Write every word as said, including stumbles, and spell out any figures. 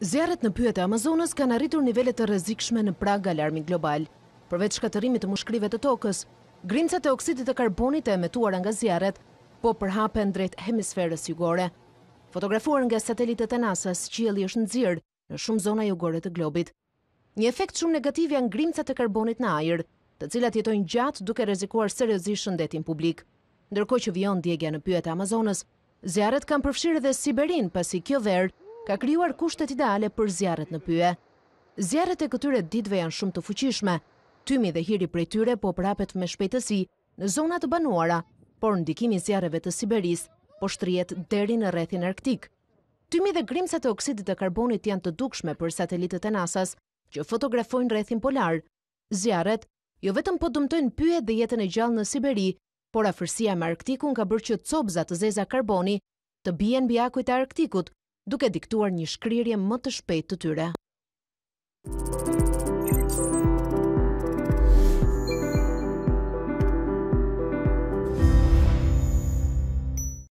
Zjarret në pyjet e Amazonas kanë arritur nivele të rrezikshme në prag alarmi global. Përveç shkatërimit të mushkërive të tokës, grimcat e oksidit të karbonit e emetuara nga zjarret po përhapen drejt hemisferës jugore. Fotografuar nga satelitet e NASA-s, qielli është nxirr në shumë zona jugore të globit. Një efekt shumë negativ janë grimcat e karbonit në ajër, të cilat jetojnë gjatë duke rrezikuar seriozisht shëndetin publik. Ndërkohë që vijon djegja në pyjet e Amazonas, zjarret kanë përfshirë edhe Siberin, pasi kjo verë ka krijuar kushtet ideale për zjarret në pyje. Zjarret e këtyre ditëve janë shumë të fuqishme. Tymi dhe hiri prej tyre po prapet me shpejtësi në zona të banuara, por ndikimi i zjarreve të Siberisë po shtrihet deri në rrethin arktik. Tymi dhe grimcat e oksidit të karbonit janë të dukshme për satelitet e NASA-s që fotografojnë rrethin polar. Zjarret jo vetëm po dëmtojnë pyjet dhe jetën e gjallë në Siberi, por afërsia me Arktikun ka bërë që copza të zeza karboni të bien mbi akujt e Arktikut, duke diktuar një shkrirje më të shpejtë të tyre.